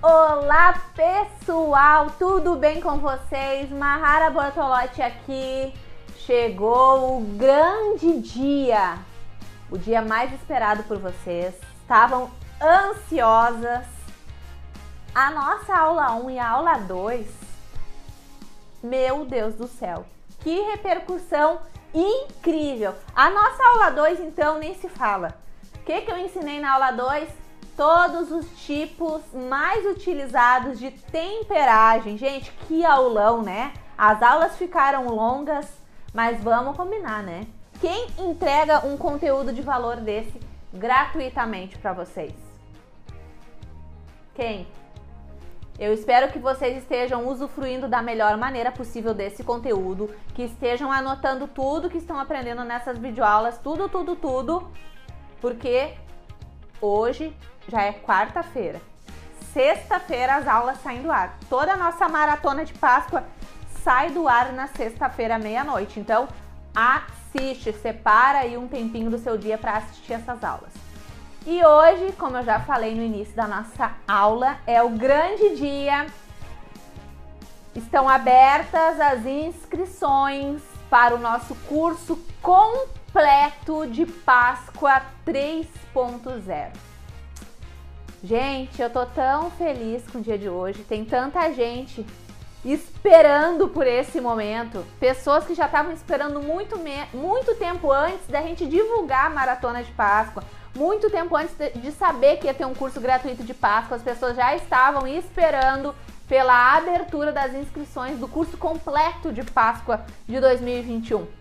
Olá pessoal, tudo bem com vocês? Marrara Bortoloti aqui. Chegou o grande dia, o dia mais esperado por vocês. Estavam ansiosas. A nossa aula 1 e a aula 2, meu Deus do céu, que repercussão incrível! A nossa aula 2 então nem se fala. O que eu ensinei na aula 2? Todos os tipos mais utilizados de temperagem. Gente, que aulão, né? As aulas ficaram longas, mas vamos combinar, né? Quem entrega um conteúdo de valor desse gratuitamente para vocês? Quem? Eu espero que vocês estejam usufruindo da melhor maneira possível desse conteúdo, que estejam anotando tudo que estão aprendendo nessas videoaulas, tudo, porque hoje já é quarta-feira, sexta-feira as aulas saem do ar. Toda a nossa maratona de Páscoa sai do ar na sexta-feira, meia-noite. Então assiste, separa aí um tempinho do seu dia para assistir essas aulas. E hoje, como eu já falei no início da nossa aula, é o grande dia. Estão abertas as inscrições para o nosso curso completo de Páscoa 3.0. Gente, eu tô tão feliz com o dia de hoje. Tem tanta gente esperando por esse momento. Pessoas que já estavam esperando muito tempo antes da gente divulgar a Maratona de Páscoa. Muito tempo antes de saber que ia ter um curso gratuito de Páscoa. As pessoas já estavam esperando pela abertura das inscrições do curso completo de Páscoa de 2021.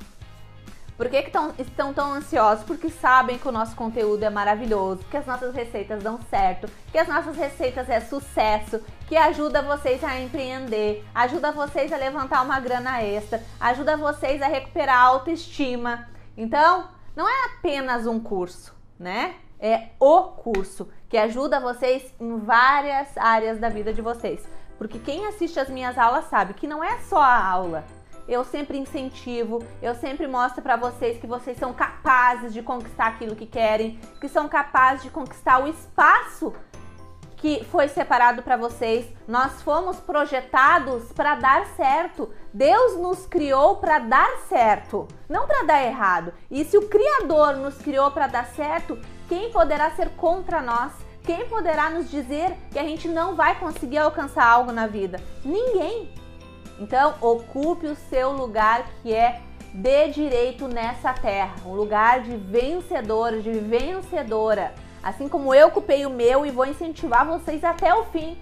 Por que estão tão ansiosos? Porque sabem que o nosso conteúdo é maravilhoso, que as nossas receitas dão certo, que as nossas receitas é sucesso, que ajuda vocês a empreender, ajuda vocês a levantar uma grana extra, ajuda vocês a recuperar a autoestima. Então, não é apenas um curso, né? É o curso que ajuda vocês em várias áreas da vida de vocês. Porque quem assiste as minhas aulas sabe que não é só a aula. Eu sempre incentivo, eu sempre mostro pra vocês que vocês são capazes de conquistar aquilo que querem, que são capazes de conquistar o espaço que foi separado pra vocês. Nós fomos projetados pra dar certo. Deus nos criou pra dar certo, não pra dar errado. E se o Criador nos criou pra dar certo, quem poderá ser contra nós? Quem poderá nos dizer que a gente não vai conseguir alcançar algo na vida? Ninguém! Então, ocupe o seu lugar que é de direito nessa terra, um lugar de vencedor, de vencedora. Assim como eu ocupei o meu e vou incentivar vocês até o fim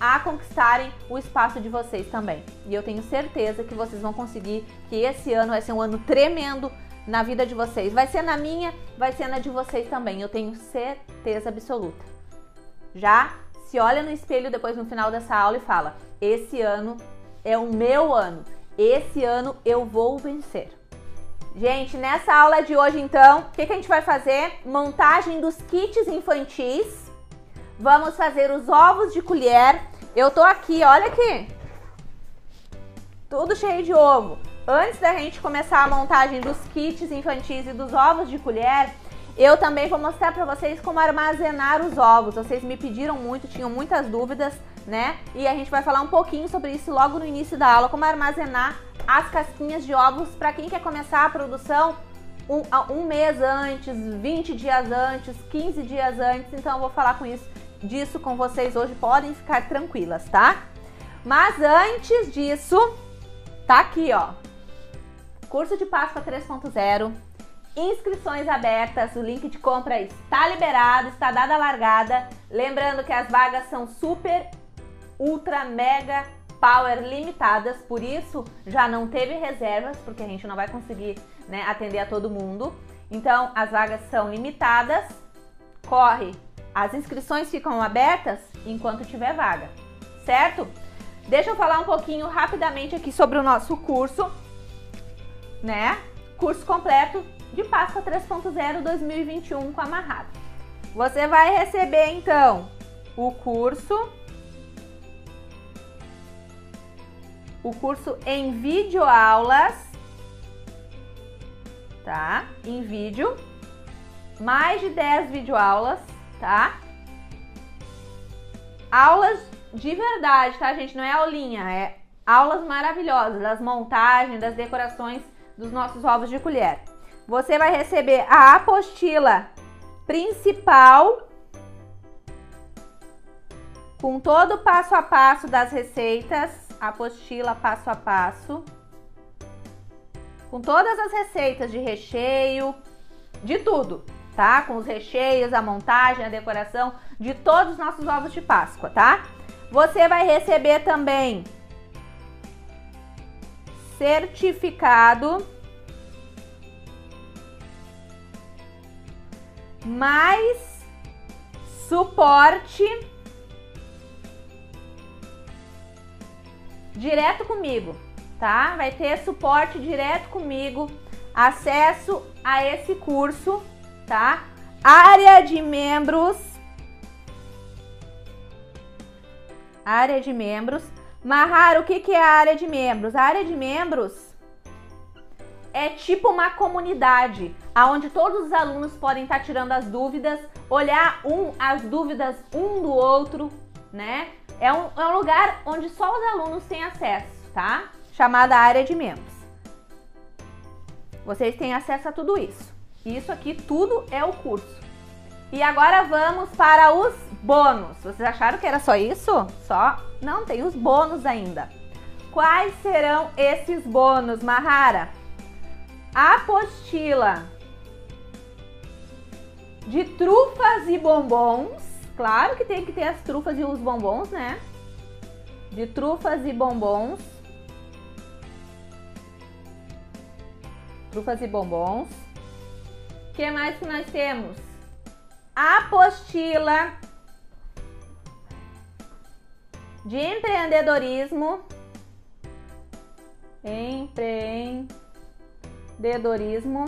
a conquistarem o espaço de vocês também. E eu tenho certeza que vocês vão conseguir, que esse ano vai ser um ano tremendo na vida de vocês. Vai ser na minha, vai ser na de vocês também, eu tenho certeza absoluta. Já se olha no espelho depois no final dessa aula e fala, esse ano é o meu ano, esse ano eu vou vencer. Gente, nessa aula de hoje então, o que a gente vai fazer? Montagem dos kits infantis, vamos fazer os ovos de colher. Eu tô aqui, olha aqui, tudo cheio de ovo. Antes da gente começar a montagem dos kits infantis e dos ovos de colher, eu também vou mostrar pra vocês como armazenar os ovos. Vocês me pediram muito, tinham muitas dúvidas, né? E a gente vai falar um pouquinho sobre isso logo no início da aula, como armazenar as casquinhas de ovos para quem quer começar a produção um mês antes, 20 dias antes, 15 dias antes. Então eu vou falar disso com vocês hoje, podem ficar tranquilas, tá? Mas antes disso, tá aqui, ó, curso de Páscoa 3.0. Inscrições abertas, o link de compra está liberado, está dada a largada. Lembrando que as vagas são super, ultra, mega, power limitadas, por isso já não teve reservas, porque a gente não vai conseguir, né, atender a todo mundo. Então as vagas são limitadas, corre, as inscrições ficam abertas enquanto tiver vaga, certo? Deixa eu falar um pouquinho rapidamente aqui sobre o nosso curso, né? Curso completo de Páscoa 3.0 2021 com a Marrara. Você vai receber então o curso em videoaulas, tá? Em vídeo, mais de 10 videoaulas, tá? Aulas de verdade, tá, gente? Não é aulinha, é aulas maravilhosas, das montagens, das decorações dos nossos ovos de colher. Você vai receber a apostila principal com todo o passo a passo das receitas, apostila passo a passo, com todas as receitas de recheio, de tudo, tá? Com os recheios, a montagem, a decoração de todos os nossos ovos de Páscoa, tá? Você vai receber também certificado, mais suporte direto comigo, tá? Vai ter suporte direto comigo, acesso a esse curso, tá? Área de membros. Marrara, o que que é a área de membros? A área de membros é tipo uma comunidade, onde todos os alunos podem estar tirando as dúvidas, olhar as dúvidas do outro, né? É um lugar onde só os alunos têm acesso, tá? Chamada área de membros. Vocês têm acesso a tudo isso. Isso aqui tudo é o curso. E agora vamos para os bônus. Vocês acharam que era só isso? Só? Não, tem os bônus ainda. Quais serão esses bônus, Marrara? Apostila de trufas e bombons. Claro que tem que ter as trufas e os bombons, né? De trufas e bombons. Trufas e bombons. O que mais que nós temos? Apostila de empreendedorismo. Empreendedorismo.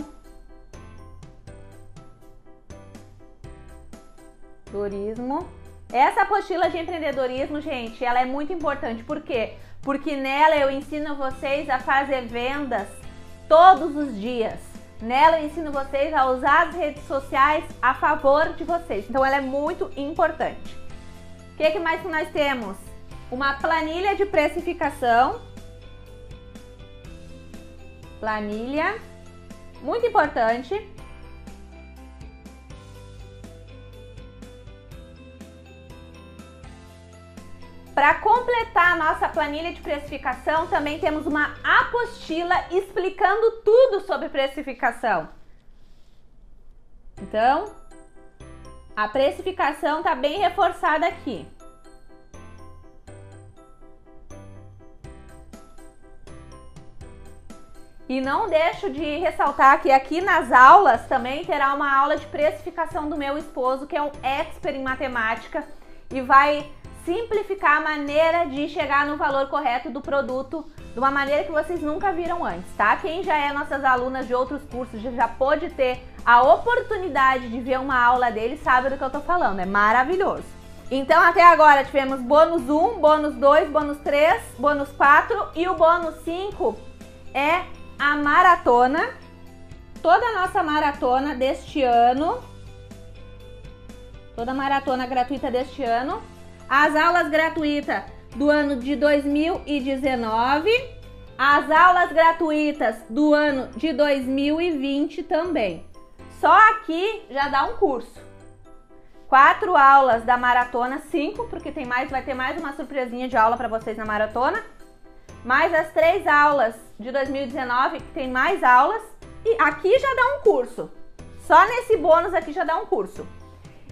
Essa apostila de empreendedorismo, gente, ela é muito importante. Por quê? Porque nela eu ensino vocês a fazer vendas todos os dias. Nela eu ensino vocês a usar as redes sociais a favor de vocês. Então ela é muito importante. O que mais que nós temos? Uma planilha de precificação. Planilha. Muito importante. Para completar a nossa planilha de precificação, também temos uma apostila explicando tudo sobre precificação. Então, a precificação está bem reforçada aqui. E não deixo de ressaltar que aqui nas aulas também terá uma aula de precificação do meu esposo, que é um expert em matemática e vai simplificar a maneira de chegar no valor correto do produto de uma maneira que vocês nunca viram antes, tá? Quem já é nossas alunas de outros cursos já pôde ter a oportunidade de ver uma aula dele, sabe do que eu tô falando, é maravilhoso. Então até agora tivemos bônus 1, bônus 2, bônus 3, bônus 4 e o bônus 5 é a maratona, toda a nossa maratona deste ano, toda a maratona gratuita deste ano. As aulas gratuitas do ano de 2019, as aulas gratuitas do ano de 2020 também. Só aqui já dá um curso. 4 aulas da maratona, 5, porque tem mais, vai ter mais uma surpresinha de aula para vocês na maratona. Mais as 3 aulas de 2019, que tem mais aulas. E aqui já dá um curso. Só nesse bônus aqui já dá um curso.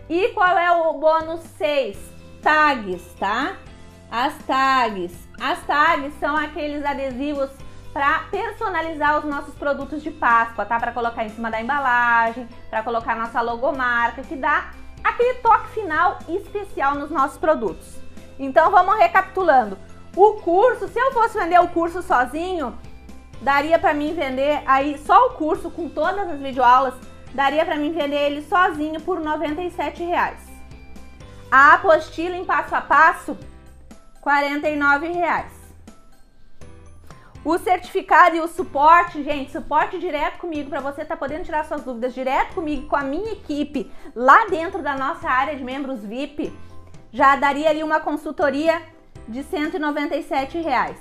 E qual é o bônus 6? Tags, tá? As tags são aqueles adesivos para personalizar os nossos produtos de Páscoa, tá? Para colocar em cima da embalagem, para colocar nossa logomarca, que dá aquele toque final especial nos nossos produtos. Então vamos recapitulando. O curso, se eu fosse vender o curso sozinho, daria para mim vender aí só o curso com todas as videoaulas, daria para mim vender ele sozinho por R$ 97,00. A apostila em passo a passo, R$ 49,00. O certificado e o suporte, gente, suporte direto comigo, para você estar podendo tirar suas dúvidas direto comigo, com a minha equipe, lá dentro da nossa área de membros VIP. já daria ali uma consultoria de R$197.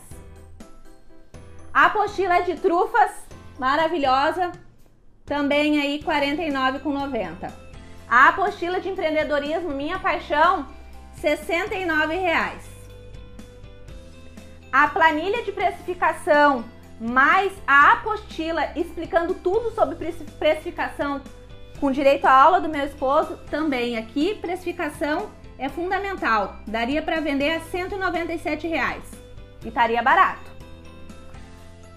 A apostila de trufas, maravilhosa, também aí R$49,90. A apostila de empreendedorismo, minha paixão, R$69. A planilha de precificação mais a apostila explicando tudo sobre precificação com direito à aula do meu esposo, também aqui precificação é fundamental, daria para vender a R$197 e estaria barato.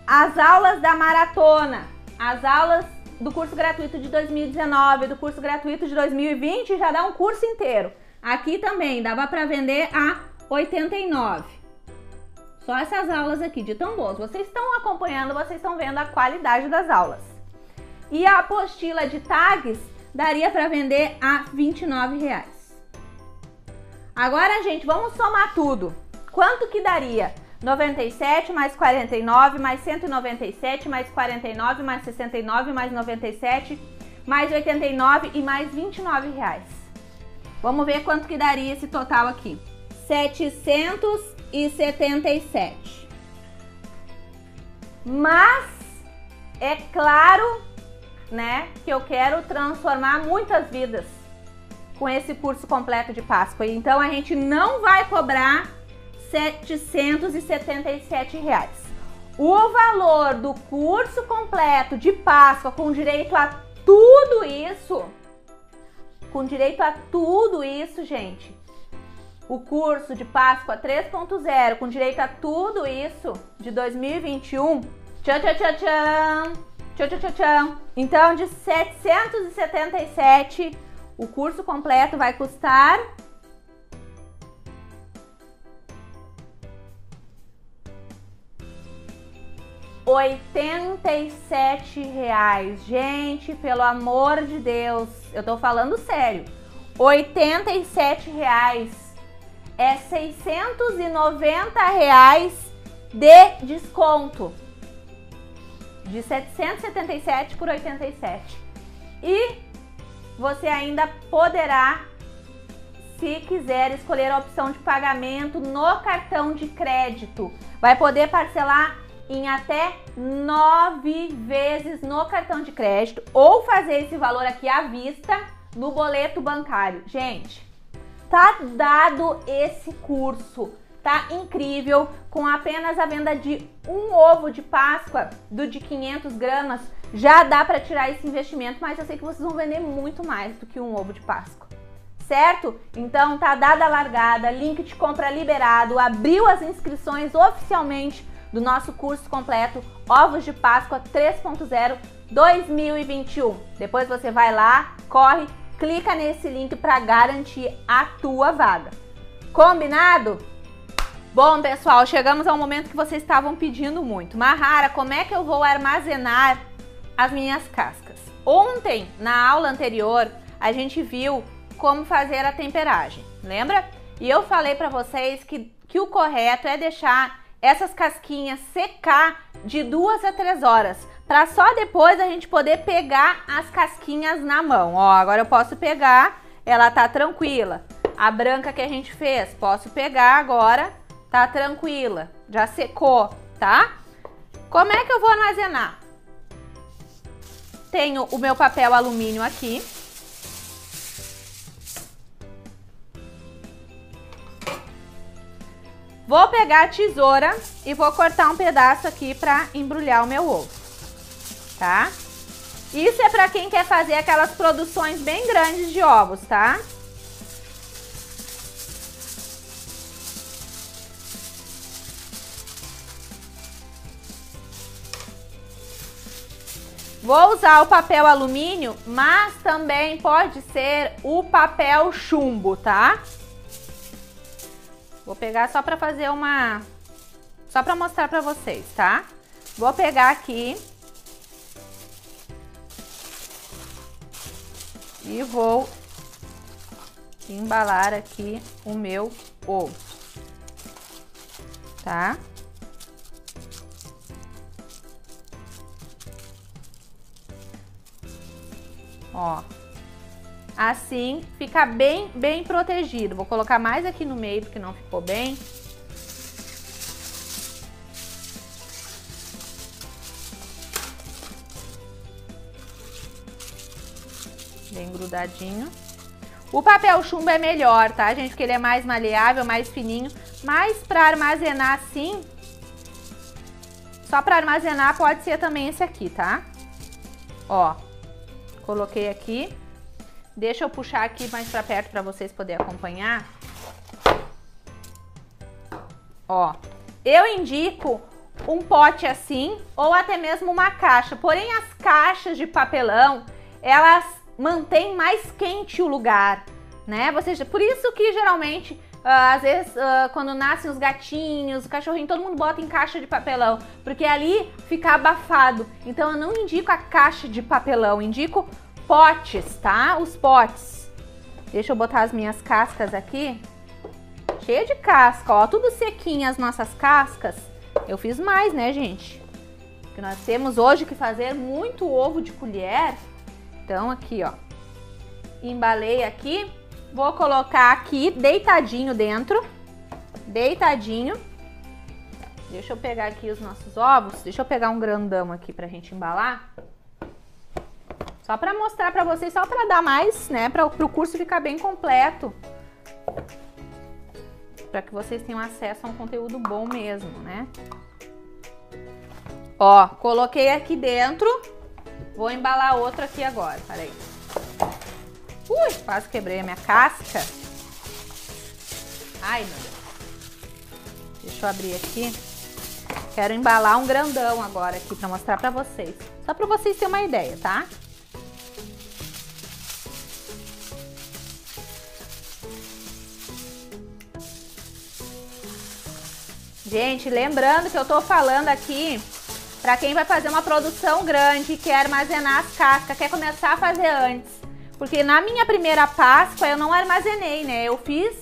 As aulas da maratona, as aulas do curso gratuito de 2019, do curso gratuito de 2020, já dá um curso inteiro. Aqui também dava para vender a R$89. Só essas aulas aqui de tão boas. Vocês estão acompanhando, vocês estão vendo a qualidade das aulas. E a apostila de tags daria para vender a R$29. Agora, gente, vamos somar tudo. Quanto que daria? 97 mais 49 mais 197 mais 49 mais 69 mais 97 mais 89 e mais R$29. Vamos ver quanto que daria esse total aqui. R$777. Mas é claro, né, que eu quero transformar muitas vidas com esse curso completo de Páscoa. Então a gente não vai cobrar R$777. O valor do curso completo de Páscoa com direito a tudo isso, gente, o curso de Páscoa 3.0 com direito a tudo isso de 2021, então de R$777 o curso completo vai custar R$87, gente, pelo amor de Deus, eu tô falando sério, R$87 é R$690 de desconto, de 777 por 87, e você ainda poderá, se quiser, escolher a opção de pagamento no cartão de crédito, vai poder parcelar em até 9 vezes no cartão de crédito ou fazer esse valor aqui à vista no boleto bancário. Gente, tá dado esse curso, tá incrível, com apenas a venda de um ovo de Páscoa do de 500 gramas, já dá para tirar esse investimento, mas eu sei que vocês vão vender muito mais do que um ovo de Páscoa, certo? Então tá dada a largada, link de compra liberado, abriu as inscrições oficialmente do nosso curso completo Ovos de Páscoa 3.0 2021. Depois você vai lá, corre, clica nesse link para garantir a tua vaga. Combinado? Bom, pessoal, chegamos ao momento que vocês estavam pedindo muito. Marrara, como é que eu vou armazenar as minhas cascas? Ontem, na aula anterior, a gente viu como fazer a temperagem, lembra? E eu falei para vocês que o correto é deixar essas casquinhas secar de 2 a 3 horas, para só depois a gente poder pegar as casquinhas na mão. Ó, agora eu posso pegar, ela tá tranquila. A branca que a gente fez, posso pegar agora, tá tranquila, já secou, tá? Como é que eu vou armazenar? Tenho o meu papel alumínio aqui. Vou pegar a tesoura e vou cortar um pedaço aqui para embrulhar o meu ovo, tá? Isso é para quem quer fazer aquelas produções bem grandes de ovos, tá? Vou usar o papel alumínio, mas também pode ser o papel chumbo, tá? Vou pegar só para fazer uma... só para mostrar para vocês, tá? Vou pegar aqui e vou embalar aqui o meu ovo, tá? Ó, Assim fica bem, bem protegido. Vou colocar mais aqui no meio porque não ficou bem. Bem grudadinho. O papel chumbo é melhor, tá, gente? Porque ele é mais maleável, mais fininho. Mas para armazenar assim, só para armazenar pode ser também esse aqui, tá? Ó, coloquei aqui. Deixa eu puxar aqui mais para perto para vocês poderem acompanhar. Ó, eu indico um pote assim ou até mesmo uma caixa. Porém, as caixas de papelão, elas mantém mais quente o lugar, né? Vocês, por isso que geralmente, às vezes, quando nascem os gatinhos, o cachorrinho, todo mundo bota em caixa de papelão, porque ali fica abafado. Então eu não indico a caixa de papelão, indico potes, tá? Os potes. Deixa eu botar as minhas cascas aqui. Cheia de casca, ó, tudo sequinha as nossas cascas. Eu fiz mais, né, gente? Porque nós temos hoje que fazer muito ovo de colher. Então aqui, ó, embalei aqui, vou colocar aqui deitadinho dentro, deitadinho. Deixa eu pegar aqui os nossos ovos, deixa eu pegar um grandão aqui pra gente embalar. Só pra mostrar pra vocês, só pra dar mais, né, pro curso ficar bem completo. Pra que vocês tenham acesso a um conteúdo bom mesmo, né? Ó, coloquei aqui dentro. Vou embalar outro aqui agora, peraí. Ui, quase quebrei a minha casca. Ai, meu Deus. Deixa eu abrir aqui. Quero embalar um grandão agora aqui pra mostrar pra vocês. Só pra vocês terem uma ideia, tá? Gente, lembrando que eu tô falando aqui para quem vai fazer uma produção grande e quer armazenar as cascas, quer começar a fazer antes. Porque na minha primeira Páscoa eu não armazenei, né? Eu fiz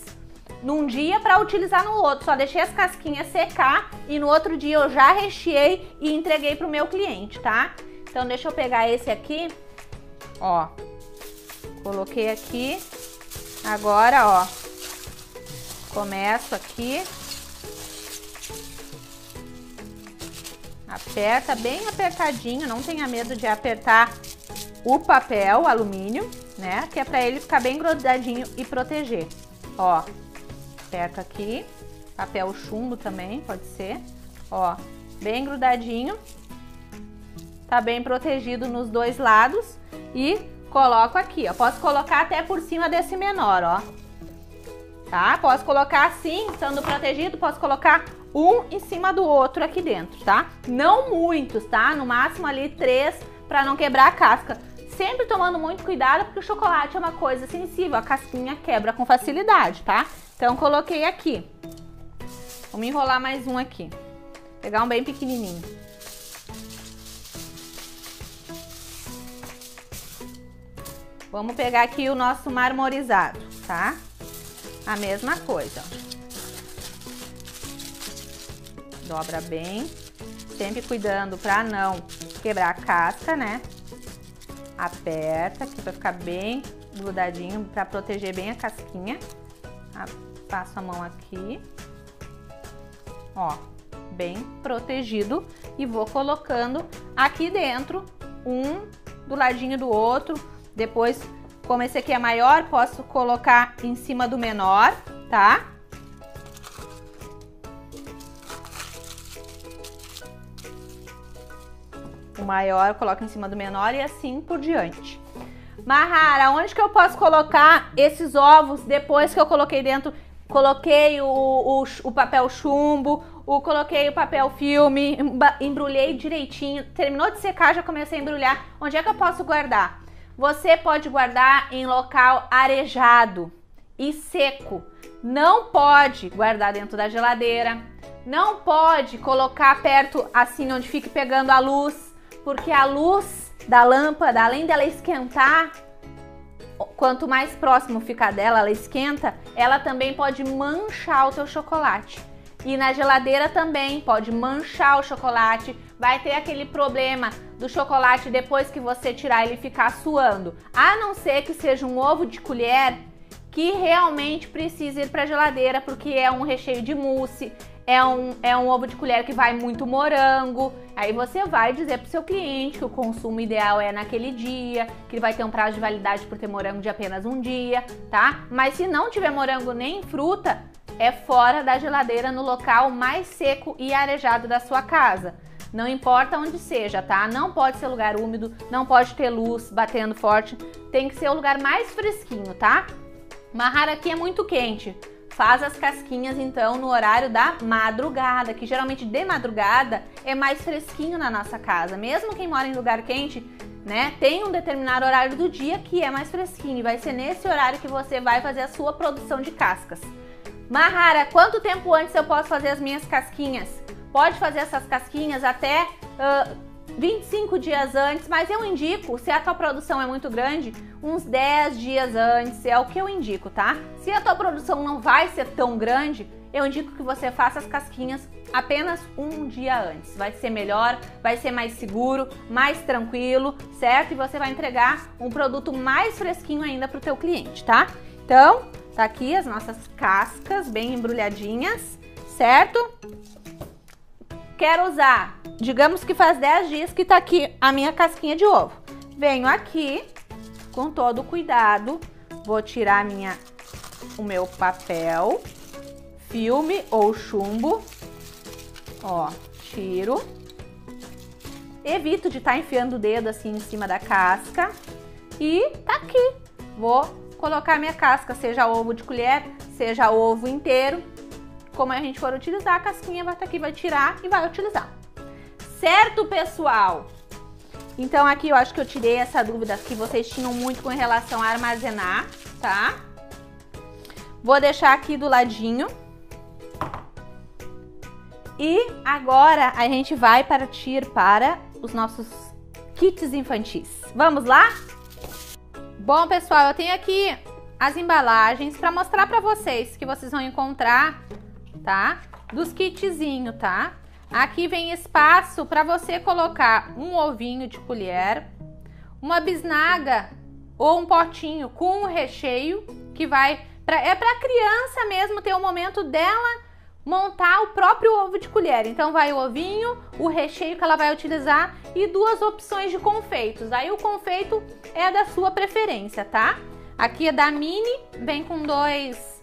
num dia para utilizar no outro. Só deixei as casquinhas secar e no outro dia eu já recheei e entreguei pro meu cliente, tá? Então deixa eu pegar esse aqui. Ó, coloquei aqui. Agora, ó, começo aqui. Aperta bem apertadinho, não tenha medo de apertar o papel, o alumínio, né? Que é pra ele ficar bem grudadinho e proteger. Ó, aperta aqui, papel chumbo também, pode ser. Ó, bem grudadinho. Tá bem protegido nos dois lados. E coloco aqui, ó. Posso colocar até por cima desse menor, ó. Tá? Posso colocar assim, estando protegido, posso colocar um em cima do outro aqui dentro, tá? Não muitos, tá? No máximo ali 3 para não quebrar a casca. Sempre tomando muito cuidado porque o chocolate é uma coisa sensível, a casquinha quebra com facilidade, tá? Então coloquei aqui. Vamos enrolar mais um aqui. Pegar um bem pequenininho. Vamos pegar aqui o nosso marmorizado, tá? A mesma coisa, ó. Dobra bem, sempre cuidando pra não quebrar a casca, né? Aperta aqui pra ficar bem grudadinho, pra proteger bem a casquinha. Passo a mão aqui. Ó, bem protegido. E vou colocando aqui dentro, um do ladinho do outro. Depois, como esse aqui é maior, posso colocar em cima do menor, tá? O maior eu coloco em cima do menor e assim por diante. Marrara, onde que eu posso colocar esses ovos depois que eu coloquei dentro? Coloquei o papel chumbo, coloquei o papel filme, embrulhei direitinho. Terminou de secar, já comecei a embrulhar. Onde é que eu posso guardar? Você pode guardar em local arejado e seco. Não pode guardar dentro da geladeira. Não pode colocar perto assim onde fique pegando a luz. Porque a luz da lâmpada, além dela esquentar, quanto mais próximo ficar dela, ela esquenta, ela também pode manchar o teu chocolate. E na geladeira também pode manchar o chocolate, vai ter aquele problema do chocolate depois que você tirar ele ficar suando. A não ser que seja um ovo de colher que realmente precisa ir para a geladeira, porque é um recheio de mousse, é um ovo de colher que vai muito morango. Aí você vai dizer pro seu cliente que o consumo ideal é naquele dia, que ele vai ter um prazo de validade por ter morango de apenas um dia, tá? Mas se não tiver morango nem fruta, é fora da geladeira, no local mais seco e arejado da sua casa. Não importa onde seja, tá? Não pode ser lugar úmido, não pode ter luz batendo forte, tem que ser o lugar mais fresquinho, tá? Marrara aqui é muito quente. Faz as casquinhas, então, no horário da madrugada, que geralmente de madrugada é mais fresquinho na nossa casa. Mesmo quem mora em lugar quente, né, tem um determinado horário do dia que é mais fresquinho. E vai ser nesse horário que você vai fazer a sua produção de cascas. Marrara, quanto tempo antes eu posso fazer as minhas casquinhas? Pode fazer essas casquinhas até 25 dias antes, mas eu indico, se a tua produção é muito grande, uns 10 dias antes, é o que eu indico, tá? Se a tua produção não vai ser tão grande, eu indico que você faça as casquinhas apenas um dia antes. Vai ser melhor, vai ser mais seguro, mais tranquilo, certo? E você vai entregar um produto mais fresquinho ainda para o teu cliente, tá? Então, tá aqui as nossas cascas bem embrulhadinhas, certo? Quero usar, digamos que faz 10 dias que tá aqui a minha casquinha de ovo. Venho aqui, com todo cuidado, vou tirar o meu papel, filme ou chumbo, ó, tiro. Evito de estar enfiando o dedo assim em cima da casca e tá aqui. Vou colocar minha casca, seja ovo de colher, seja ovo inteiro. Como a gente for utilizar, a casquinha vai estar aqui, vai tirar e vai utilizar. Certo, pessoal? Então aqui eu acho que eu tirei essa dúvida que vocês tinham muito com relação a armazenar, tá? Vou deixar aqui do ladinho. E agora a gente vai partir para os nossos kits infantis. Vamos lá? Bom, pessoal, eu tenho aqui as embalagens para mostrar para vocês que vocês vão encontrar, tá? Dos kitzinho, tá? Aqui vem espaço para você colocar um ovinho de colher, uma bisnaga ou um potinho com um recheio que vai para criança mesmo ter o momento dela montar o próprio ovo de colher. Então vai o ovinho, o recheio que ela vai utilizar e duas opções de confeitos. Aí o confeito é da sua preferência, tá? Aqui é da Mini, vem com dois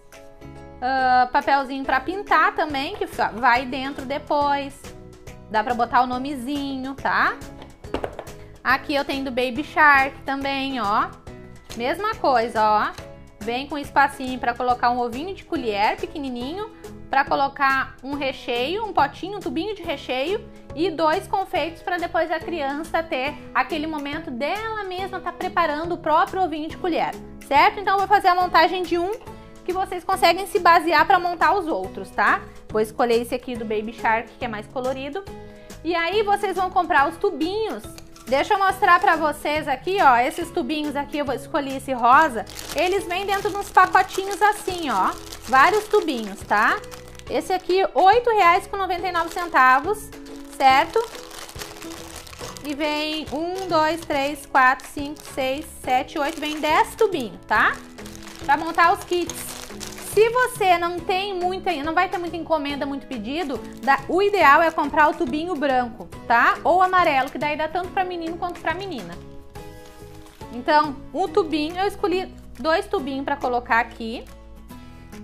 papelzinho para pintar também, que vai dentro depois. Dá para botar o nomezinho, tá? Aqui eu tenho do Baby Shark também, ó. Mesma coisa, ó. Vem com espacinho para colocar um ovinho de colher pequenininho, para colocar um recheio, um potinho, um tubinho de recheio e dois confeitos para depois a criança ter aquele momento dela mesma tá preparando o próprio ovinho de colher, certo? Então eu vou fazer a montagem de um que vocês conseguem se basear para montar os outros, tá? Vou escolher esse aqui do Baby Shark, que é mais colorido. E aí vocês vão comprar os tubinhos. Deixa eu mostrar para vocês aqui, ó, esses tubinhos aqui, eu vou escolher esse rosa. Eles vêm dentro de uns pacotinhos assim, ó, vários tubinhos, tá? Esse aqui, R$ 8,99, certo? E vem 1, 2, 3, 4, 5, 6, 7, 8, vem 10 tubinhos, tá? Para montar os kits. Se você não vai ter muita encomenda, muito pedido, o ideal é comprar o tubinho branco, tá? Ou amarelo, que daí dá tanto para menino quanto para menina. Então, um tubinho, eu escolhi dois tubinhos para colocar aqui.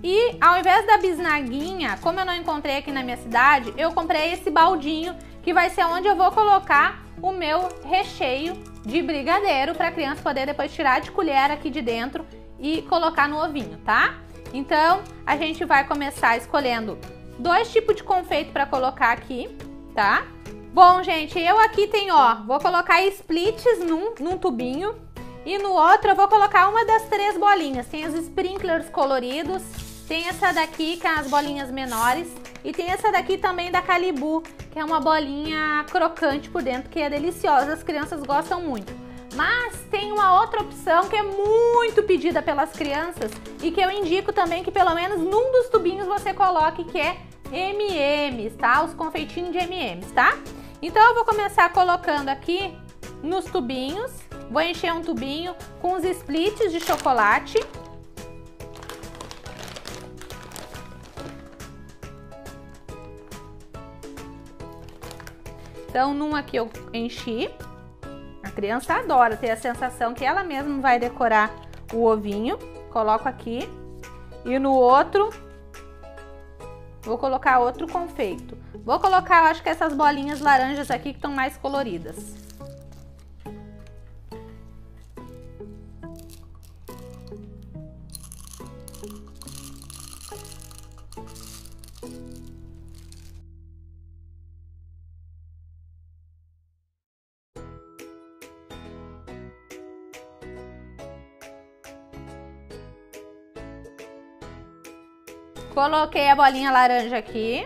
E ao invés da bisnaguinha, como eu não encontrei aqui na minha cidade, eu comprei esse baldinho, que vai ser onde eu vou colocar o meu recheio de brigadeiro para a criança poder depois tirar de colher aqui de dentro e colocar no ovinho, tá? Então, a gente vai começar escolhendo dois tipos de confeito para colocar aqui, tá? Bom, gente, eu aqui tenho, ó, vou colocar splits num tubinho e no outro eu vou colocar uma das três bolinhas. Tem os sprinklers coloridos, tem essa daqui com as bolinhas menores e tem essa daqui também da Calibur, que é uma bolinha crocante por dentro, que é deliciosa, as crianças gostam muito. Mas tem uma outra opção que é muito pedida pelas crianças e que eu indico também que pelo menos num dos tubinhos você coloque, que é M&M's, tá? Os confeitinhos de M&M's, tá? Então eu vou começar colocando aqui nos tubinhos. Vou encher um tubinho com os splits de chocolate. Então num aqui eu enchi. A criança adora ter a sensação que ela mesma vai decorar o ovinho. Coloco aqui. E no outro vou colocar outro confeito. Vou colocar, acho que essas bolinhas laranjas aqui que estão mais coloridas. Coloquei a bolinha laranja aqui,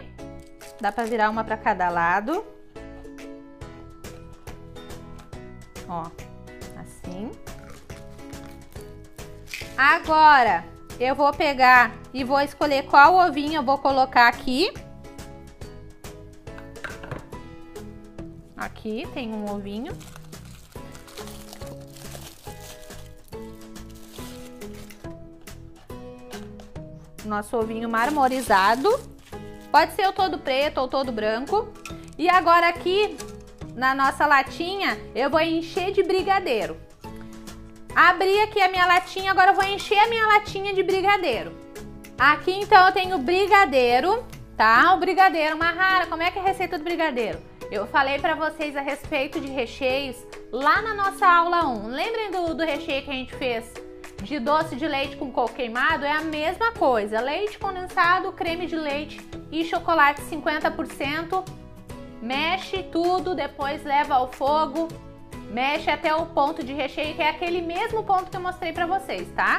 dá pra virar uma pra cada lado, ó, assim. Agora eu vou pegar e vou escolher qual ovinho eu vou colocar aqui. Aqui tem um ovinho. Nosso ovinho marmorizado, pode ser o todo preto ou todo branco. E agora aqui na nossa latinha eu vou encher de brigadeiro. Abri aqui a minha latinha, agora eu vou encher a minha latinha de brigadeiro. Aqui então eu tenho brigadeiro, tá? O brigadeiro, Marrara, como é que é a receita do brigadeiro? Eu falei pra vocês a respeito de recheios lá na nossa aula 1. Lembrem do recheio que a gente fez? De doce de leite com coco queimado é a mesma coisa, leite condensado, creme de leite e chocolate 50%, mexe tudo, depois leva ao fogo, mexe até o ponto de recheio, que é aquele mesmo ponto que eu mostrei pra vocês, tá?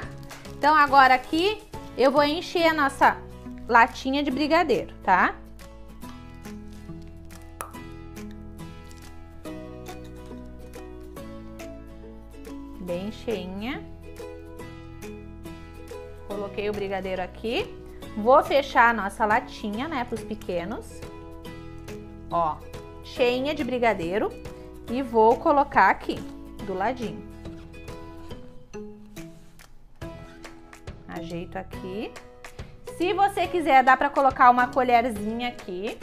Então agora aqui eu vou encher a nossa latinha de brigadeiro, tá? Bem cheinha. Coloquei o brigadeiro aqui, vou fechar a nossa latinha, né, para os pequenos, ó, cheinha de brigadeiro, e vou colocar aqui, do ladinho. Ajeito aqui. Se você quiser, dá para colocar uma colherzinha aqui.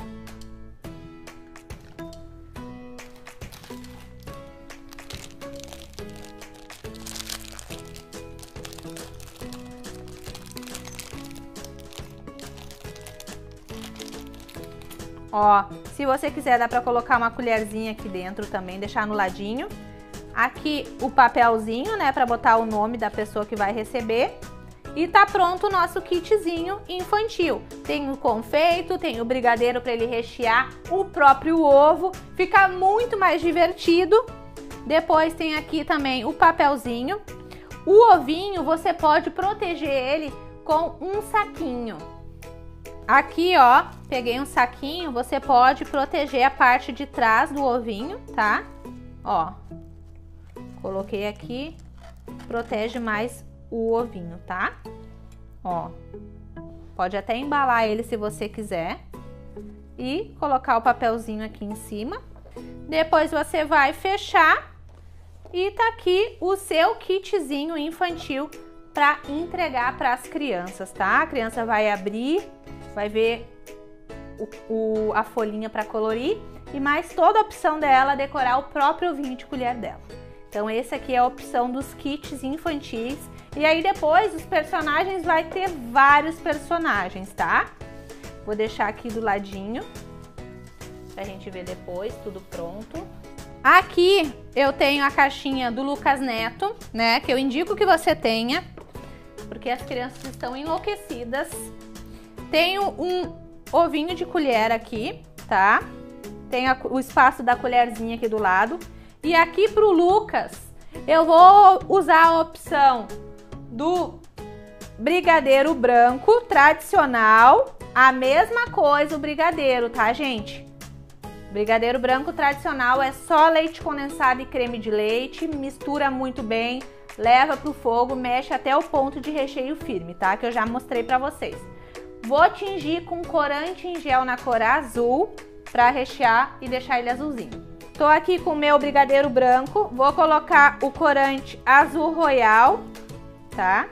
Ó, se você quiser dá pra colocar uma colherzinha aqui dentro também, deixar no ladinho. Aqui o papelzinho, né, pra botar o nome da pessoa que vai receber. E tá pronto o nosso kitzinho infantil. Tem o confeito, tem o brigadeiro pra ele rechear, o próprio ovo. Fica muito mais divertido. Depois tem aqui também o papelzinho. O ovinho você pode proteger ele com um saquinho. Aqui, ó, peguei um saquinho, você pode proteger a parte de trás do ovinho, tá? Ó, coloquei aqui, protege mais o ovinho, tá? Ó, pode até embalar ele se você quiser e colocar o papelzinho aqui em cima. Depois você vai fechar e tá aqui o seu kitzinho infantil para entregar para as crianças, tá? A criança vai abrir, vai ver a folhinha para colorir e mais toda a opção dela decorar o próprio ovinho de colher dela. Então esse aqui é a opção dos kits infantis. E aí depois os personagens, vai ter vários personagens, tá? Vou deixar aqui do ladinho pra gente ver depois, tudo pronto. Aqui eu tenho a caixinha do Lucas Neto, né? Que eu indico que você tenha, porque as crianças estão enlouquecidas. Tenho um ovinho de colher aqui, tá? Tem o espaço da colherzinha aqui do lado. E aqui pro Lucas, eu vou usar a opção do brigadeiro branco, tradicional. A mesma coisa o brigadeiro, tá, gente? Brigadeiro branco tradicional é só leite condensado e creme de leite. Mistura muito bem, leva pro fogo, mexe até o ponto de recheio firme, tá? Que eu já mostrei pra vocês. Vou tingir com corante em gel na cor azul para rechear e deixar ele azulzinho. Tô aqui com o meu brigadeiro branco, vou colocar o corante azul royal, tá?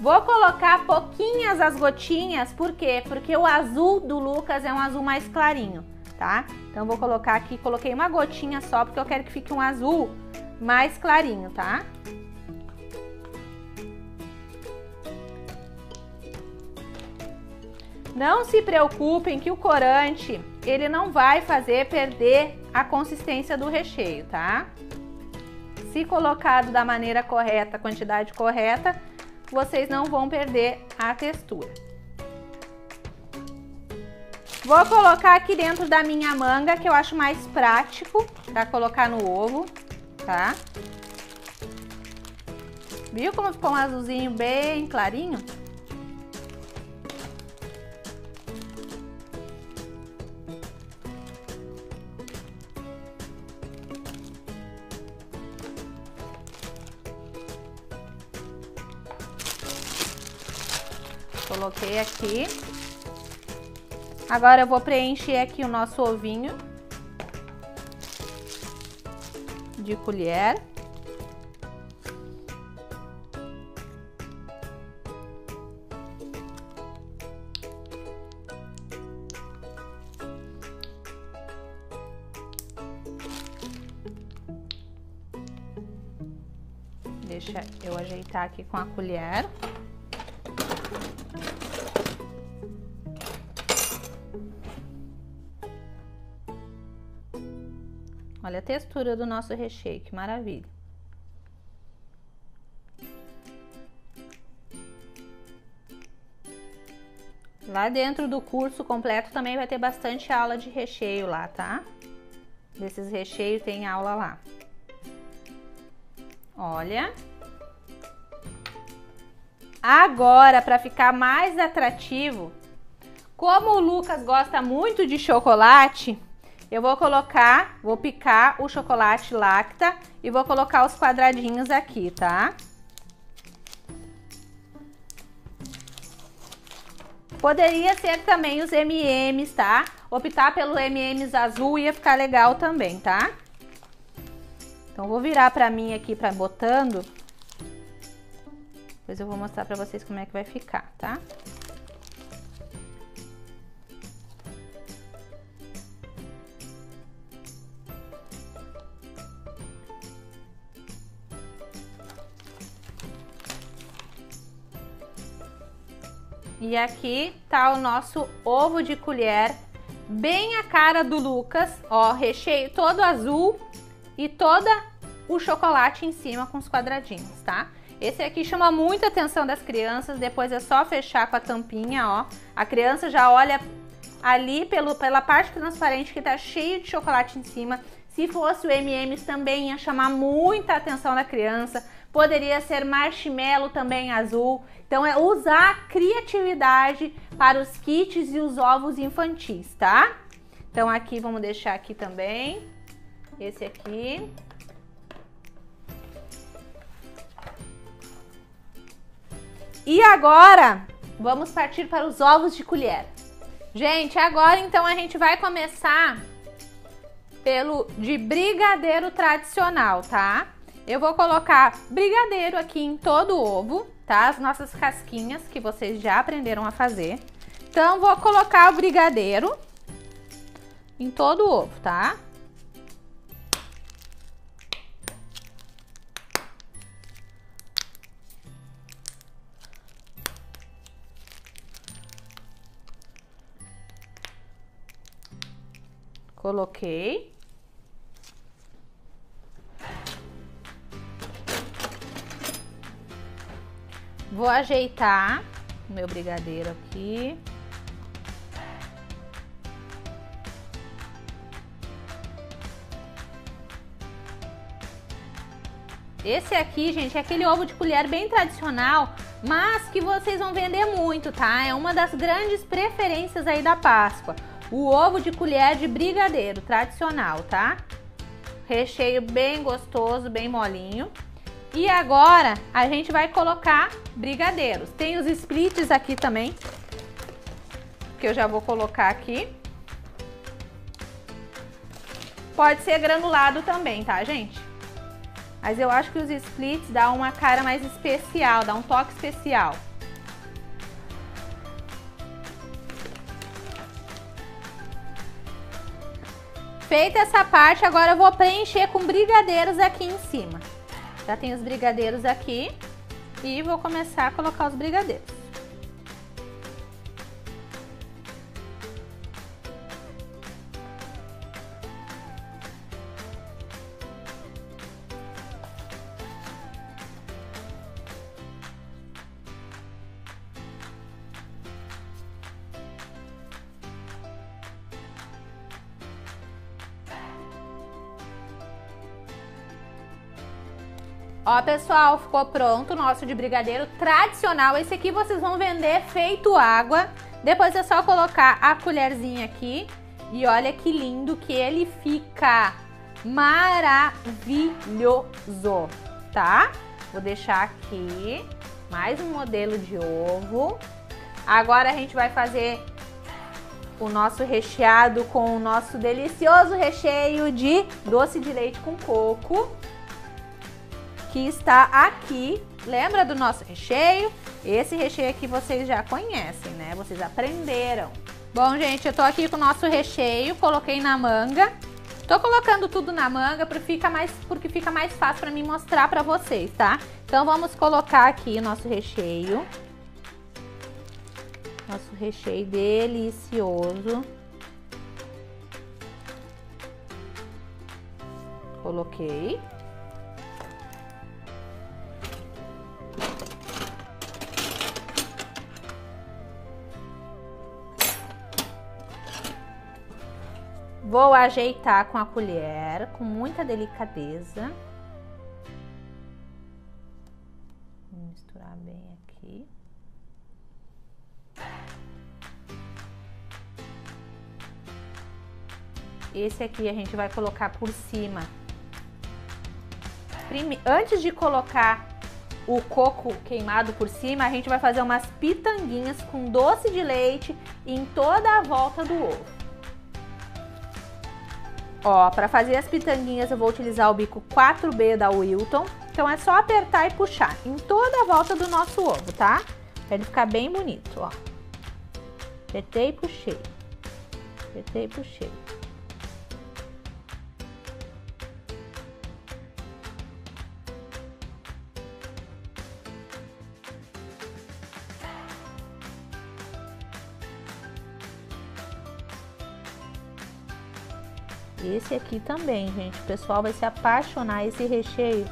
Vou colocar pouquinhas as gotinhas, por quê? Porque o azul do Lucas é um azul mais clarinho, tá? Então vou colocar aqui, coloquei uma gotinha só, porque eu quero que fique um azul mais clarinho, tá? Não se preocupem que o corante, ele não vai fazer perder a consistência do recheio, tá? Se colocado da maneira correta, quantidade correta, vocês não vão perder a textura. Vou colocar aqui dentro da minha manga, que eu acho mais prático pra colocar no ovo, tá? Viu como ficou um azulzinho bem clarinho? Coloquei aqui. Agora eu vou preencher aqui o nosso ovinho de colher. Deixa eu ajeitar aqui com a colher. Olha a textura do nosso recheio, que maravilha! Lá dentro do curso completo também vai ter bastante aula de recheio lá, tá? Desses recheios tem aula lá. Olha! Agora, para ficar mais atrativo, como o Lucas gosta muito de chocolate, eu vou colocar, vou picar o chocolate Lacta e vou colocar os quadradinhos aqui, tá? Poderia ser também os M&M's, tá? Optar pelo M&M's azul ia ficar legal também, tá? Então vou virar pra mim aqui pra botando. Depois eu vou mostrar pra vocês como é que vai ficar, tá? E aqui tá o nosso ovo de colher, bem a cara do Lucas, ó, recheio todo azul e todo o chocolate em cima com os quadradinhos, tá? Esse aqui chama muita atenção das crianças, depois é só fechar com a tampinha, ó. A criança já olha ali pela parte transparente que tá cheio de chocolate em cima. Se fosse o M&M's também ia chamar muita atenção da criança. Poderia ser marshmallow também azul. Então é usar a criatividade para os kits e os ovos infantis, tá? Então aqui vamos deixar aqui também. Esse aqui. E agora vamos partir para os ovos de colher. Gente, agora então a gente vai começar pelo de brigadeiro tradicional, tá? Eu vou colocar brigadeiro aqui em todo o ovo, tá? As nossas casquinhas que vocês já aprenderam a fazer. Então, vou colocar o brigadeiro em todo o ovo, tá? Coloquei. Vou ajeitar o meu brigadeiro aqui. Esse aqui, gente, é aquele ovo de colher bem tradicional, mas que vocês vão vender muito, tá? É uma das grandes preferências aí da Páscoa. O ovo de colher de brigadeiro tradicional, tá? Recheio bem gostoso, bem molinho. E agora a gente vai colocar brigadeiros. Tem os splits aqui também, que eu já vou colocar aqui. Pode ser granulado também, tá, gente? Mas eu acho que os splits dá uma cara mais especial, dá um toque especial. Feita essa parte, agora eu vou preencher com brigadeiros aqui em cima. Já tem os brigadeiros aqui e vou começar a colocar os brigadeiros. Ó, pessoal, ficou pronto o nosso de brigadeiro tradicional. Esse aqui vocês vão vender feito água. Depois é só colocar a colherzinha aqui. E olha que lindo que ele fica. Maravilhoso, tá? Vou deixar aqui mais um modelo de ovo. Agora a gente vai fazer o nosso recheado com o nosso delicioso recheio de doce de leite com coco, que está aqui. Lembra do nosso recheio? Esse recheio aqui vocês já conhecem, né? Vocês aprenderam. Bom, gente, eu tô aqui com o nosso recheio, coloquei na manga. Tô colocando tudo na manga porque fica mais fácil para mim mostrar para vocês, tá? Então vamos colocar aqui o nosso recheio. Nosso recheio delicioso. Coloquei. Vou ajeitar com a colher, com muita delicadeza. Vou misturar bem aqui. Esse aqui a gente vai colocar por cima. Antes de colocar o coco queimado por cima, a gente vai fazer umas pitanguinhas com doce de leite em toda a volta do ovo. Ó, para fazer as pitanguinhas eu vou utilizar o bico 4B da Wilton. Então é só apertar e puxar em toda a volta do nosso ovo, tá? Pra ele ficar bem bonito, ó. Apertei e puxei. Apertei e puxei. Esse aqui também, gente, o pessoal vai se apaixonar. Esse recheio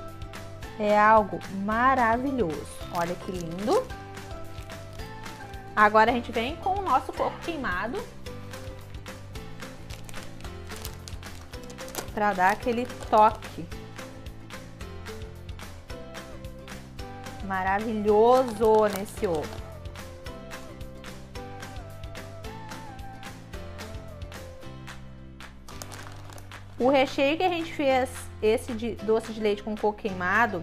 é algo maravilhoso. Olha que lindo. Agora a gente vem com o nosso coco queimado para dar aquele toque maravilhoso nesse ovo. O recheio que a gente fez, esse de doce de leite com coco queimado,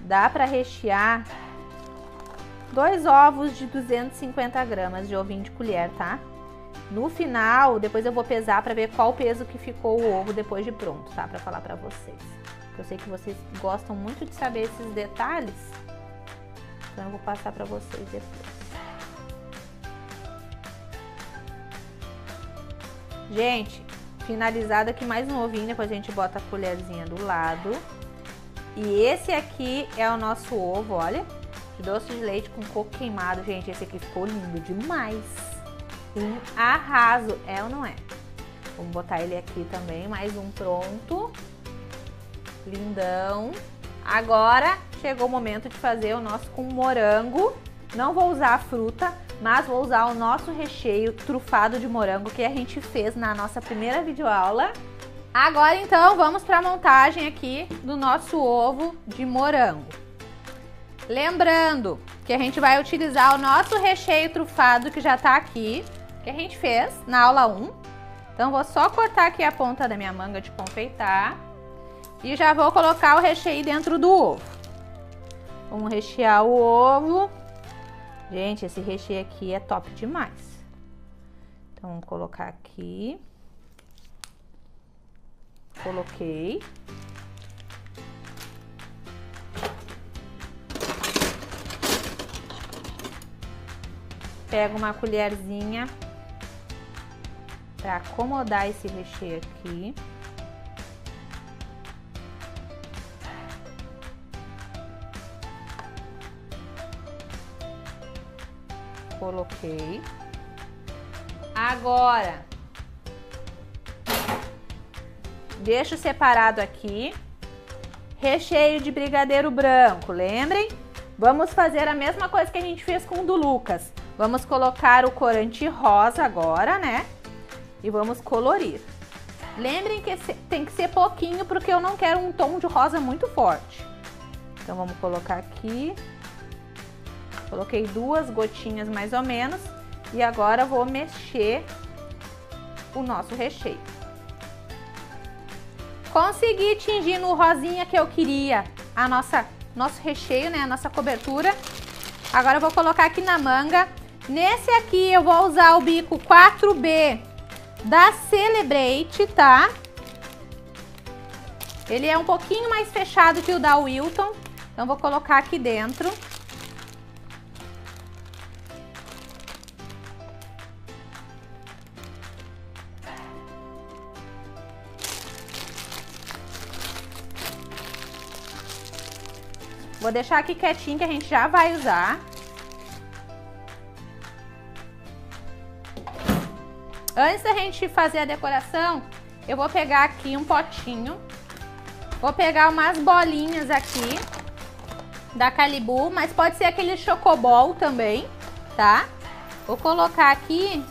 dá para rechear 2 ovos de 250 gramas de ovinho de colher, tá? No final, depois eu vou pesar para ver qual o peso que ficou o ovo depois de pronto, tá? Para falar para vocês. Eu sei que vocês gostam muito de saber esses detalhes, então eu vou passar para vocês depois. Gente, finalizado aqui mais um ovinho, depois a gente bota a colherzinha do lado. E esse aqui é o nosso ovo, olha, de doce de leite com coco queimado. Gente, esse aqui ficou lindo demais. Um arraso, é ou não é? Vamos botar ele aqui também, mais um pronto. Lindão. Agora chegou o momento de fazer o nosso com morango. Não vou usar a fruta, mas vou usar o nosso recheio trufado de morango que a gente fez na nossa primeira videoaula. Agora então vamos para a montagem aqui do nosso ovo de morango. Lembrando que a gente vai utilizar o nosso recheio trufado que já está aqui, que a gente fez na aula 1. Então vou só cortar aqui a ponta da minha manga de confeitar E já vou colocar o recheio dentro do ovo. Vamos rechear o ovo. Gente, esse recheio aqui é top demais. Então, vamos colocar aqui. Coloquei. Pego uma colherzinha para acomodar esse recheio aqui. Coloquei. Agora, deixo separado aqui. Recheio de brigadeiro branco, lembrem? Vamos fazer a mesma coisa que a gente fez com o do Lucas. Vamos colocar o corante rosa agora, né? E vamos colorir. Lembrem que tem que ser pouquinho, porque eu não quero um tom de rosa muito forte. Então, vamos colocar aqui. Coloquei 2 gotinhas mais ou menos. E agora vou mexer o nosso recheio. Consegui tingir no rosinha que eu queria a nosso recheio, né? A nossa cobertura. Agora eu vou colocar aqui na manga. Nesse aqui eu vou usar o bico 4B da Celebrate, tá? Ele é um pouquinho mais fechado que o da Wilton. Então vou colocar aqui dentro. Vou deixar aqui quietinho que a gente já vai usar. Antes da gente fazer a decoração, eu vou pegar aqui um potinho. Vou pegar umas bolinhas aqui da Calibur, mas pode ser aquele Chocobol também, tá? Vou colocar aqui.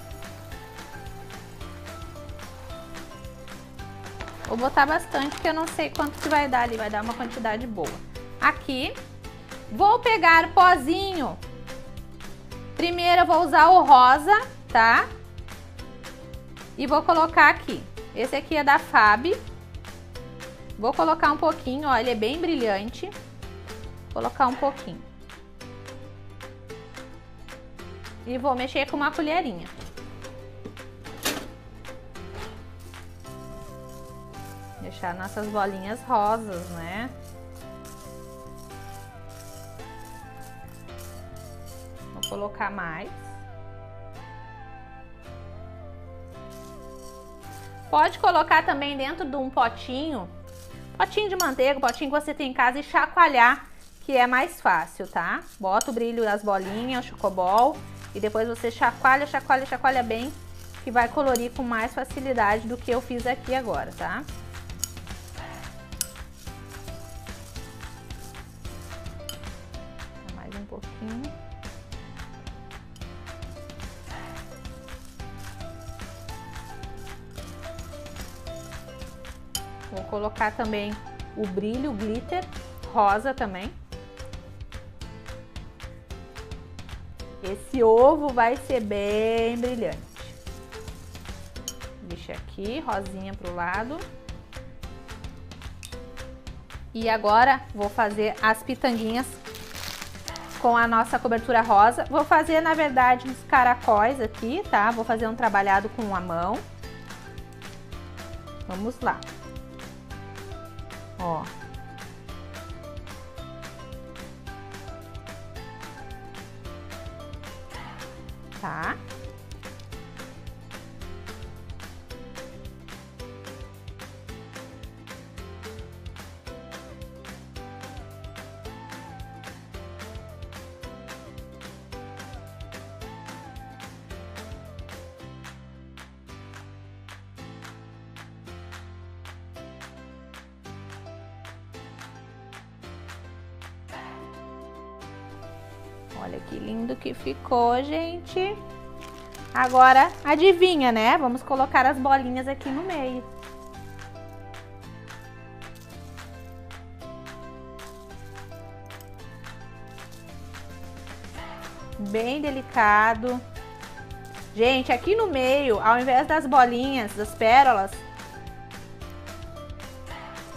Vou botar bastante porque eu não sei quanto que vai dar ali, vai dar uma quantidade boa. Aqui, vou pegar pozinho. Primeiro eu vou usar o rosa, tá? E vou colocar aqui. Esse aqui é da Fab. Vou colocar um pouquinho, ó, ele é bem brilhante. Vou colocar um pouquinho. E vou mexer com uma colherinha. Deixar nossas bolinhas rosas, né? Colocar mais. Pode colocar também dentro de um potinho, potinho de manteiga, potinho que você tem em casa, e chacoalhar, que é mais fácil, tá? Bota o brilho das bolinhas, o Chocobol, e depois você chacoalha, chacoalha, chacoalha bem, que vai colorir com mais facilidade do que eu fiz aqui agora, tá? Mais um pouquinho. Vou colocar também o brilho, o glitter, rosa também. Esse ovo vai ser bem brilhante. Deixa aqui, rosinha pro lado. E agora vou fazer as pitanguinhas com a nossa cobertura rosa. Vou fazer, na verdade, uns caracóis aqui, tá? Vou fazer um trabalhado com a mão. Vamos lá. Ó, tá? Olha que lindo que ficou, gente. Agora, adivinha, né? Vamos colocar as bolinhas aqui no meio. Bem delicado. Gente, aqui no meio, ao invés das bolinhas, das pérolas,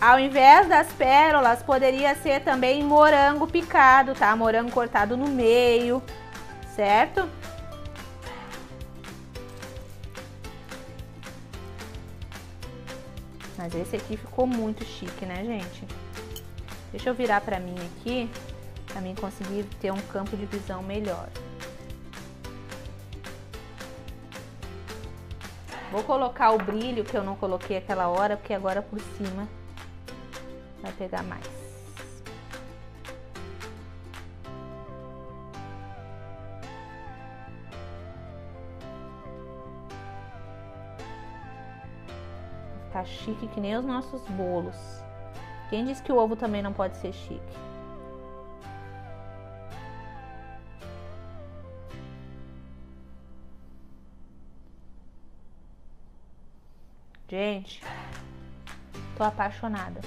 Ao invés das pérolas, poderia ser também morango picado, tá? Morango cortado no meio, certo? Mas esse aqui ficou muito chique, né, gente? Deixa eu virar pra mim aqui, pra mim conseguir ter um campo de visão melhor. Vou colocar o brilho que eu não coloquei aquela hora, porque agora por cima vai pegar mais. Tá chique que nem os nossos bolos. Quem disse que o ovo também não pode ser chique? Gente, tô apaixonada.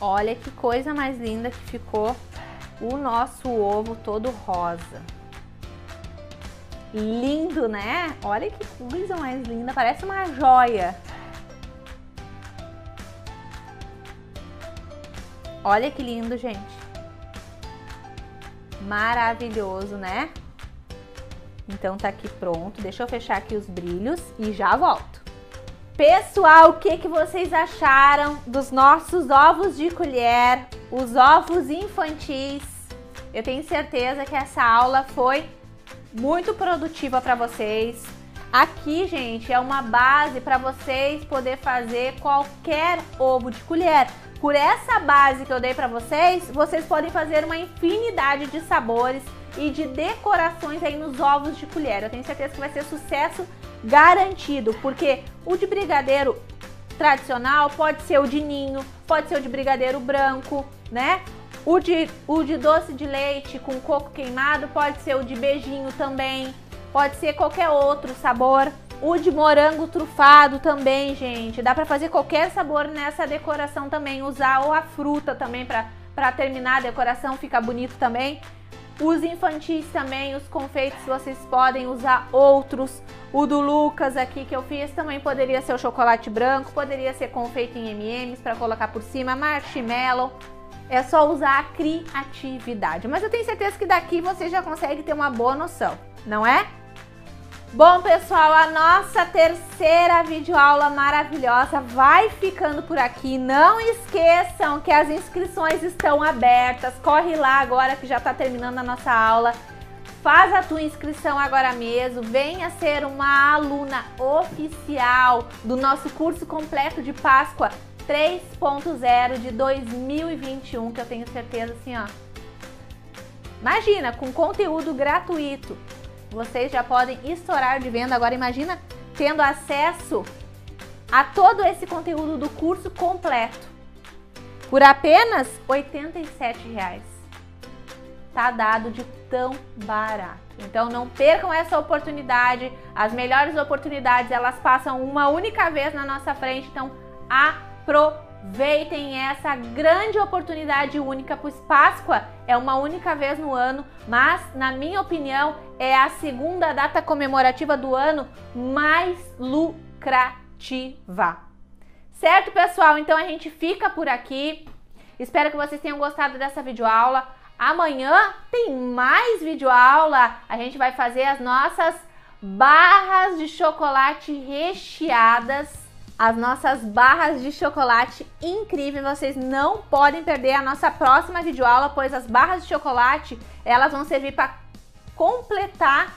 Olha que coisa mais linda que ficou o nosso ovo todo rosa. Lindo, né? Olha que coisa mais linda, parece uma joia. Olha que lindo, gente. Maravilhoso, né? Então tá aqui pronto, deixa eu fechar aqui os brilhos e já volto. Pessoal, o que que vocês acharam dos nossos ovos de colher, os ovos infantis? Eu tenho certeza que essa aula foi muito produtiva para vocês. Aqui, gente, é uma base para vocês poder fazer qualquer ovo de colher. Por essa base que eu dei para vocês, vocês podem fazer uma infinidade de sabores e de decorações aí nos ovos de colher. Eu tenho certeza que vai ser sucesso garantido, porque o de brigadeiro tradicional pode ser o de ninho, pode ser o de brigadeiro branco, né? O de doce de leite com coco queimado pode ser o de beijinho também, pode ser qualquer outro sabor. O de morango trufado também, gente, dá pra fazer qualquer sabor nessa decoração também, usar ou a fruta também pra terminar a decoração, fica bonito também. Os infantis também, os confeitos, vocês podem usar outros. O do Lucas aqui que eu fiz também poderia ser o chocolate branco, poderia ser confeito em M&M's para colocar por cima, marshmallow. É só usar a criatividade. Mas eu tenho certeza que daqui você já consegue ter uma boa noção, não é? Bom, pessoal, a nossa terceira videoaula maravilhosa vai ficando por aqui. Não esqueçam que as inscrições estão abertas. Corre lá agora que já está terminando a nossa aula. Faz a tua inscrição agora mesmo. Venha ser uma aluna oficial do nosso curso completo de Páscoa 3.0 de 2021, que eu tenho certeza assim, ó. Imagina, com conteúdo gratuito. Vocês já podem estourar de venda. Agora imagina tendo acesso a todo esse conteúdo do curso completo por apenas R$ 87,00. Tá dado de tão barato. Então não percam essa oportunidade. As melhores oportunidades, elas passam uma única vez na nossa frente. Então aproveitem essa grande oportunidade única, pois Páscoa é uma única vez no ano, mas, na minha opinião, é a segunda data comemorativa do ano mais lucrativa. Certo, pessoal? Então a gente fica por aqui. Espero que vocês tenham gostado dessa videoaula. Amanhã tem mais videoaula. A gente vai fazer as nossas barras de chocolate recheadas. As nossas barras de chocolate incríveis, vocês não podem perder a nossa próxima videoaula, pois as barras de chocolate, elas vão servir para completar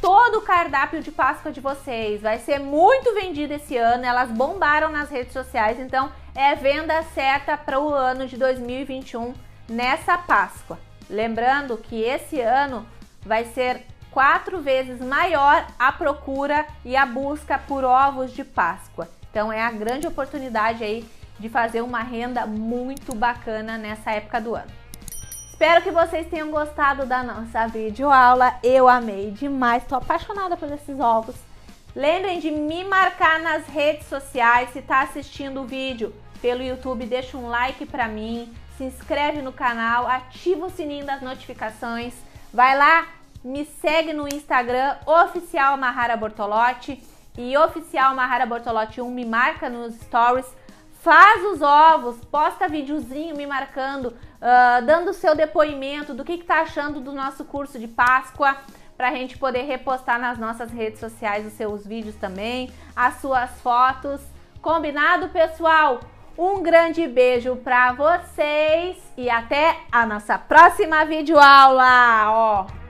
todo o cardápio de Páscoa de vocês. Vai ser muito vendido esse ano, elas bombaram nas redes sociais, então é venda certa para o ano de 2021 nessa Páscoa. Lembrando que esse ano vai ser 4 vezes maior a procura e a busca por ovos de Páscoa. Então é a grande oportunidade aí de fazer uma renda muito bacana nessa época do ano. Espero que vocês tenham gostado da nossa videoaula. Eu amei demais, tô apaixonada por esses ovos. Lembrem de me marcar nas redes sociais. Se tá assistindo o vídeo pelo YouTube, deixa um like pra mim, se inscreve no canal, ativa o sininho das notificações, vai lá, me segue no Instagram, oficial Marrara Bortoloti, e oficial Marrara Bortoloti 1, me marca nos stories, faz os ovos, posta videozinho me marcando, dando o seu depoimento do que tá achando do nosso curso de Páscoa, pra gente poder repostar nas nossas redes sociais os seus vídeos também, as suas fotos. Combinado, pessoal? Um grande beijo pra vocês e até a nossa próxima videoaula, ó!